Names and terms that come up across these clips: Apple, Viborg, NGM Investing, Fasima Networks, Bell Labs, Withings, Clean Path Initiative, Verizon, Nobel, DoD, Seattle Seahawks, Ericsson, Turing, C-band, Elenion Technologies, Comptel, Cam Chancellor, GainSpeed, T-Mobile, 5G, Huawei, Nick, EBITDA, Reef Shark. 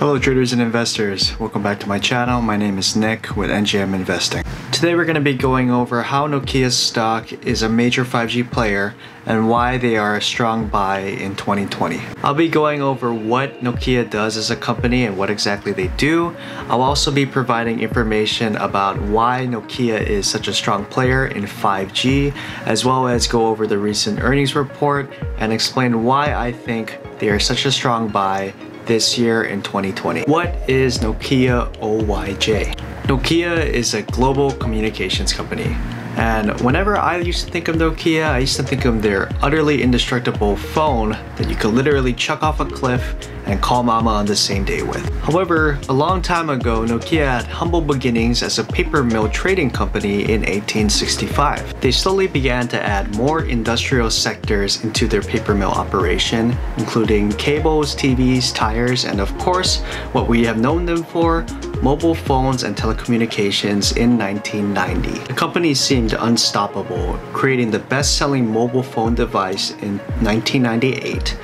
Hello traders and investors, welcome back to my channel. My name is Nick with NGM Investing. Today we're going to be going over how Nokia's stock is a major 5G player and why they are a strong buy in 2020. I'll be going over what Nokia does as a company and what exactly they do. I'll also be providing information about why Nokia is such a strong player in 5G, as well as go over the recent earnings report and explain why I think they are such a strong buy this year in 2020. What is Nokia OYJ? Nokia is a global communications company. And whenever I used to think of Nokia, I used to think of their utterly indestructible phone that you could literally chuck off a cliff and call mama on the same day with. However, a long time ago, Nokia had humble beginnings as a paper mill trading company in 1865. They slowly began to add more industrial sectors into their paper mill operation, including cables, TVs, tires, and of course, what we have known them for, mobile phones and telecommunications in 1990. The company seemed unstoppable, creating the best-selling mobile phone device in 1998,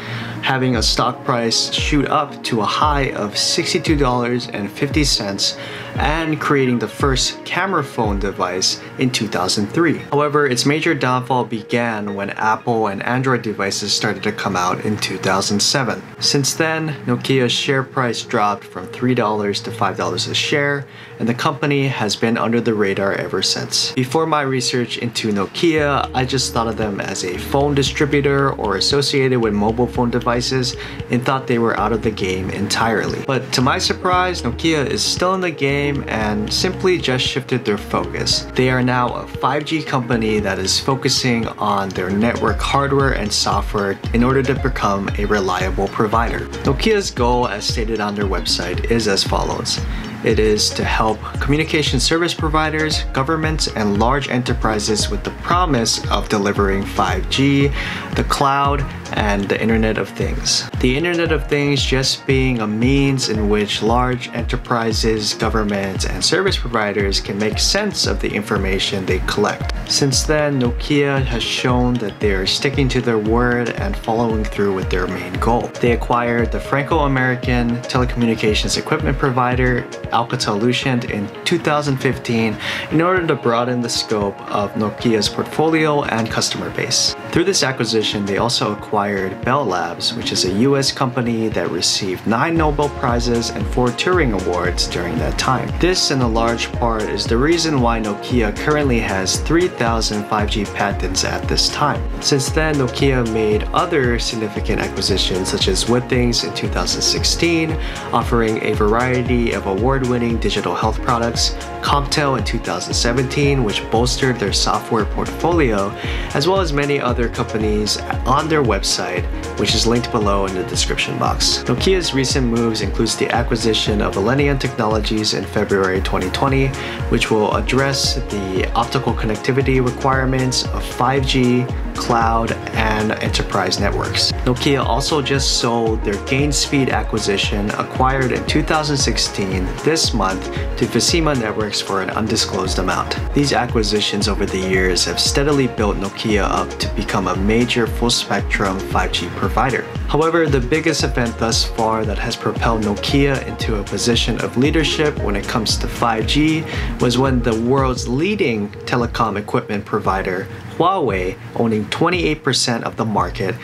having a stock price shoot up to a high of $62.50 and creating the first camera phone device in 2003. However, its major downfall began when Apple and Android devices started to come out in 2007. Since then, Nokia's share price dropped from $3 to $5 a share, and the company has been under the radar ever since. Before my research into Nokia, I just thought of them as a phone distributor or associated with mobile phone devices and thought they were out of the game entirely. But to my surprise, Nokia is still in the game and simply just shifted their focus. They are now a 5G company that is focusing on their network hardware and software in order to become a reliable provider. Nokia's goal, as stated on their website, is as follows. It is to help communication service providers, governments, and large enterprises with the promise of delivering 5G, the cloud, and the Internet of Things. The Internet of Things just being a means in which large enterprises, governments, and service providers can make sense of the information they collect. Since then, Nokia has shown that they are sticking to their word and following through with their main goal. They acquired the Franco-American telecommunications equipment provider Alcatel-Lucent in 2015 in order to broaden the scope of Nokia's portfolio and customer base. Through this acquisition, they also acquired Bell Labs, which is a US company that received 9 Nobel Prizes and 4 Turing Awards during that time. This, in a large part, is the reason why Nokia currently has 3,000 5G patents at this time. Since then, Nokia made other significant acquisitions such as Withings in 2016, offering a variety of award-winning digital health products, Comptel in 2017, which bolstered their software portfolio, as well as many other companies on their website, which is linked below in the description box. Nokia's recent moves includes the acquisition of Elenion Technologies in February 2020, which will address the optical connectivity requirements of 5G, cloud, and enterprise networks. Nokia also just sold their GainSpeed acquisition acquired in 2016 this month to Fasima Networks for an undisclosed amount. These acquisitions over the years have steadily built Nokia up to become a major full-spectrum 5G provider. However, the biggest event thus far that has propelled Nokia into a position of leadership when it comes to 5G was when the world's leading telecom equipment provider, Huawei, owning 28% of the market,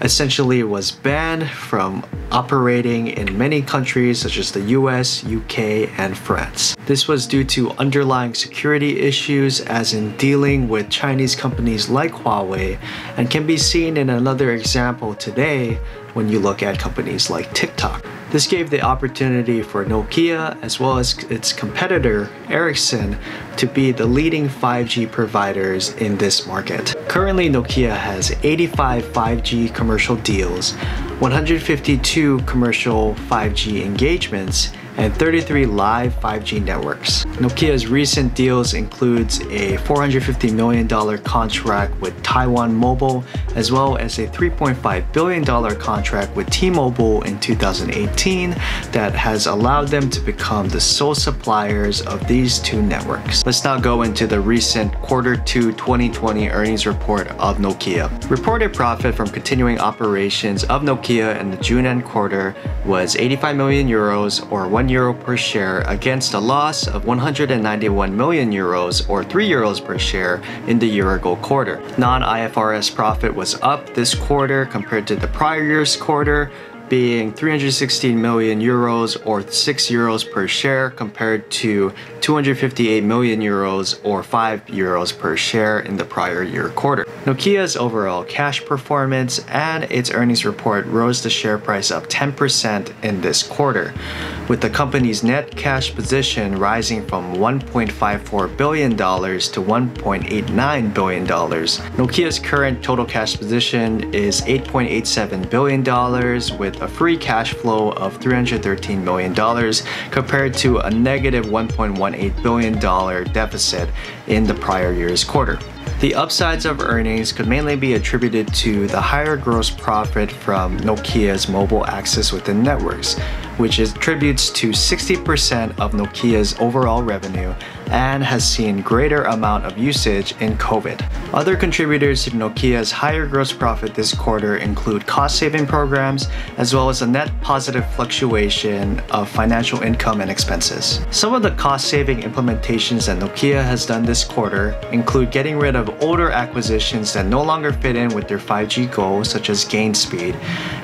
essentially was banned from operating in many countries such as the US, UK, and France. This was due to underlying security issues, as in dealing with Chinese companies like Huawei, and can be seen in another example today when you look at companies like TikTok. This gave the opportunity for Nokia, as well as its competitor, Ericsson, to be the leading 5G providers in this market. Currently, Nokia has 85 5G commercial deals, 152 commercial 5G engagements, and 33 live 5G networks. Nokia's recent deals includes a $450 million contract with Taiwan Mobile, as well as a $3.5 billion contract with T-Mobile in 2018 that has allowed them to become the sole suppliers of these two networks. Let's now go into the recent Q2 2020 earnings report of Nokia. Reported profit from continuing operations of Nokia in the June end quarter was 85 million euros or €1 per share against a loss of 191 million euros or €3 per share in the year-ago quarter. Non-IFRS profit was up this quarter compared to the prior year's quarter, being 316 million euros or €6 per share compared to 258 million euros or €5 per share in the prior year quarter. Nokia's overall cash performance and its earnings report rose the share price up 10% in this quarter, with the company's net cash position rising from $1.54 billion to $1.89 billion. Nokia's current total cash position is $8.87 billion with a free cash flow of $313 million compared to a negative $1.18 billion deficit in the prior year's quarter. The upsides of earnings could mainly be attributed to the higher gross profit from Nokia's mobile access within networks, which attributes to 60% of Nokia's overall revenue and has seen greater amount of usage in COVID. Other contributors to Nokia's higher gross profit this quarter include cost-saving programs, as well as a net positive fluctuation of financial income and expenses. Some of the cost-saving implementations that Nokia has done this quarter include getting rid of older acquisitions that no longer fit in with their 5G goals, such as GainSpeed,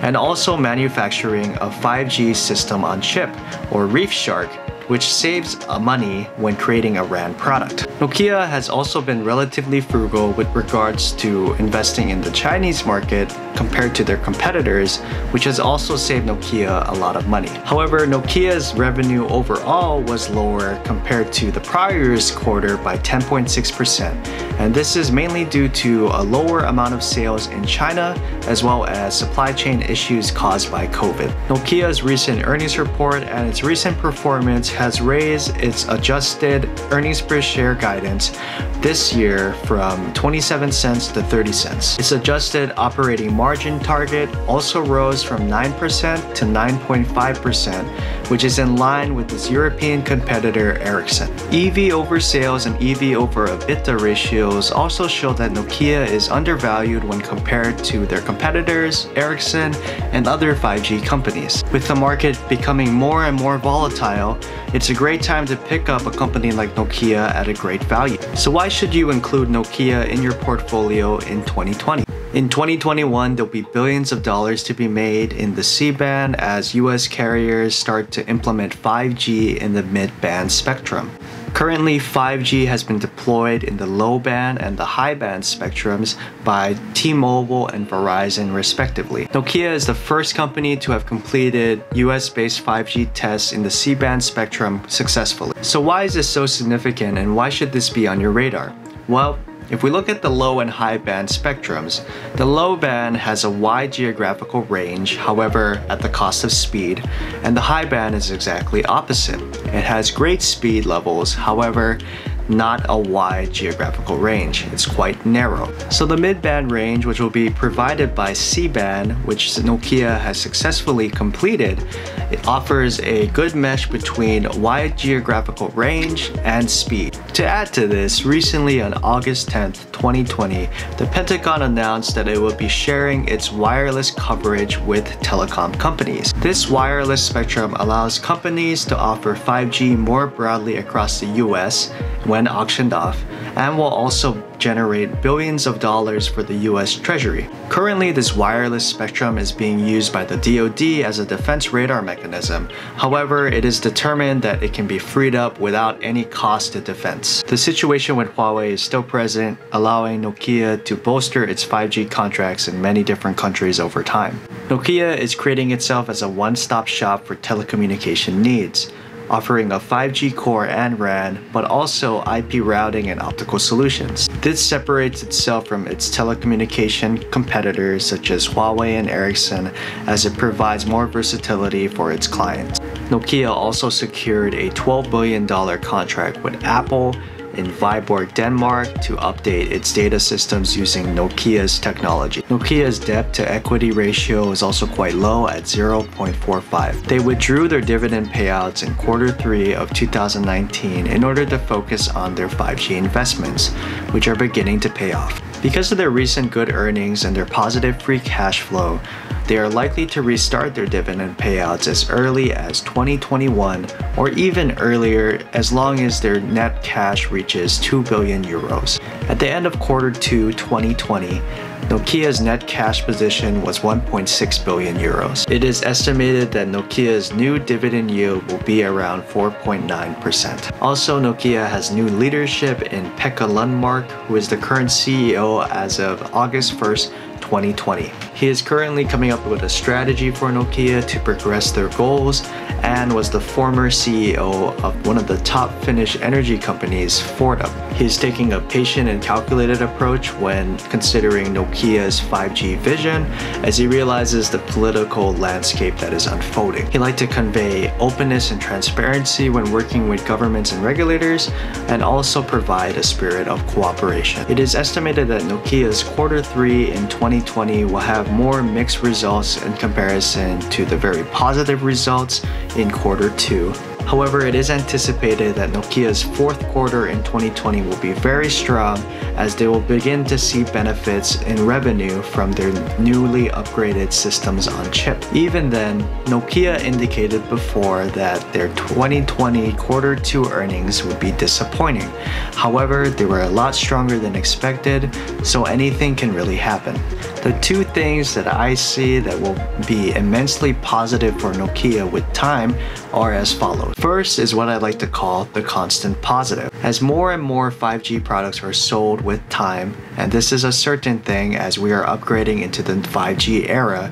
and also manufacturing of 5G system on chip, or Reef Shark, which saves money when creating a RAN product. Nokia has also been relatively frugal with regards to investing in the Chinese market compared to their competitors, which has also saved Nokia a lot of money. However, Nokia's revenue overall was lower compared to the prior year's quarter by 10.6%, and this is mainly due to a lower amount of sales in China, as well as supply chain issues caused by COVID. Nokia's recent earnings report and its recent performance has raised its adjusted earnings per share guidance this year from 27 cents to 30 cents. Its adjusted operating margin target also rose from 9% to 9.5%, which is in line with its European competitor Ericsson. EV over sales and EV over EBITDA ratios also show that Nokia is undervalued when compared to their competitors, Ericsson, and other 5G companies. With the market becoming more and more volatile, it's a great time to pick up a company like Nokia at a great value. So why should you include Nokia in your portfolio in 2020? In 2021, there'll be billions of dollars to be made in the C-band as US carriers start to implement 5G in the mid-band spectrum. Currently, 5G has been deployed in the low-band and the high-band spectrums by T-Mobile and Verizon, respectively. Nokia is the first company to have completed US-based 5G tests in the C-band spectrum successfully. So why is this so significant and why should this be on your radar? Well, if we look at the low and high band spectrums, the low band has a wide geographical range, however, at the cost of speed, and the high band is exactly opposite. It has great speed levels, however, not a wide geographical range. It's quite narrow. So the mid-band range, which will be provided by C-band, which Nokia has successfully completed, it offers a good mesh between wide geographical range and speed. To add to this, recently on August 10th, 2020, the Pentagon announced that it will be sharing its wireless coverage with telecom companies. This wireless spectrum allows companies to offer 5G more broadly across the US when auctioned off, and will also generate billions of dollars for the US Treasury. Currently, this wireless spectrum is being used by the DoD as a defense radar mechanism. However, it is determined that it can be freed up without any cost to defense. The situation with Huawei is still present, allowing Nokia to bolster its 5G contracts in many different countries over time. Nokia is creating itself as a one-stop shop for telecommunication needs, offering a 5G core and RAN, but also IP routing and optical solutions. This separates itself from its telecommunication competitors such as Huawei and Ericsson, as it provides more versatility for its clients. Nokia also secured a $12 billion contract with Apple in Viborg, Denmark to update its data systems using Nokia's technology. Nokia's debt-to-equity ratio is also quite low at 0.45. They withdrew their dividend payouts in Q3 of 2019 in order to focus on their 5G investments, which are beginning to pay off. Because of their recent good earnings and their positive free cash flow, they are likely to restart their dividend payouts as early as 2021 or even earlier, as long as their net cash reaches 2 billion euros. At the end of Q2 2020, Nokia's net cash position was 1.6 billion euros. It is estimated that Nokia's new dividend yield will be around 4.9%. Also, Nokia has new leadership in Pekka Lundmark, who is the current CEO as of August 1st, 2020. He is currently coming up with a strategy for Nokia to progress their goals and was the former CEO of one of the top Finnish energy companies, Fortum. He is taking a patient and calculated approach when considering Nokia's 5G vision as he realizes the political landscape that is unfolding. He liked to convey openness and transparency when working with governments and regulators and also provide a spirit of cooperation. It is estimated that Nokia's Q3 in 2020 will have more mixed results in comparison to the very positive results in Q2. However, it is anticipated that Nokia's fourth quarter in 2020 will be very strong as they will begin to see benefits in revenue from their newly upgraded systems on chip. Even then, Nokia indicated before that their 2020 Q2 earnings would be disappointing. However, they were a lot stronger than expected, so anything can really happen. The two things that I see that will be immensely positive for Nokia with time are as follows. First is what I like to call the constant positive. As more and more 5G products are sold with time, and this is a certain thing as we are upgrading into the 5G era,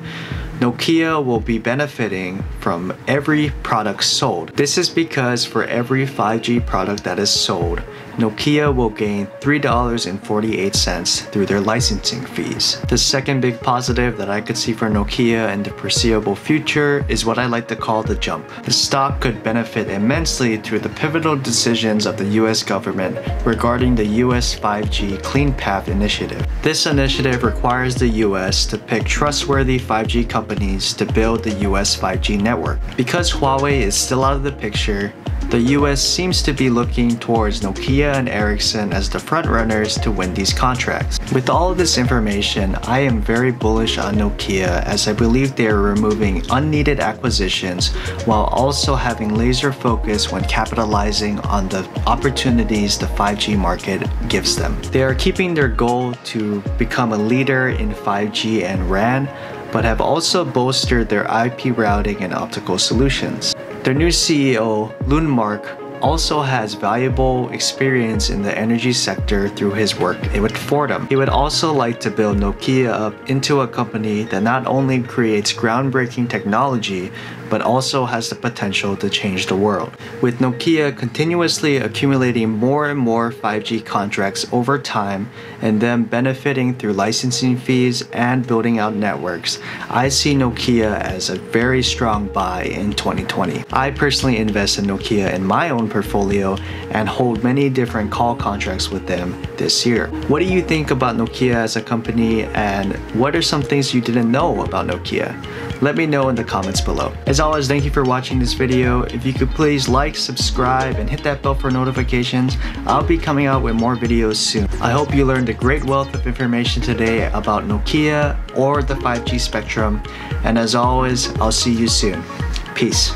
Nokia will be benefiting from every product sold. This is because for every 5G product that is sold, Nokia will gain $3.48 through their licensing fees. The second big positive that I could see for Nokia in the foreseeable future is what I like to call the jump. The stock could benefit immensely through the pivotal decisions of the US government regarding the US 5G Clean Path Initiative. This initiative requires the US to pick trustworthy 5G companies to build the US 5G network. Because Huawei is still out of the picture, the US seems to be looking towards Nokia and Ericsson as the frontrunners to win these contracts. With all of this information, I am very bullish on Nokia as I believe they are removing unneeded acquisitions while also having laser focus when capitalizing on the opportunities the 5G market gives them. They are keeping their goal to become a leader in 5G and RAN, but have also bolstered their IP routing and optical solutions. Their new CEO, Lundmark, also has valuable experience in the energy sector through his work with Fortum. He would also like to build Nokia up into a company that not only creates groundbreaking technology, but also has the potential to change the world. With Nokia continuously accumulating more and more 5G contracts over time and them benefiting through licensing fees and building out networks, I see Nokia as a very strong buy in 2020. I personally invest in Nokia in my own portfolio and hold many different call contracts with them this year. What do you think about Nokia as a company, and what are some things you didn't know about Nokia? Let me know in the comments below. As always, thank you for watching this video. If you could please like, subscribe, and hit that bell for notifications. I'll be coming out with more videos soon. I hope you learned a great wealth of information today about Nokia or the 5G spectrum. And as always, I'll see you soon. Peace.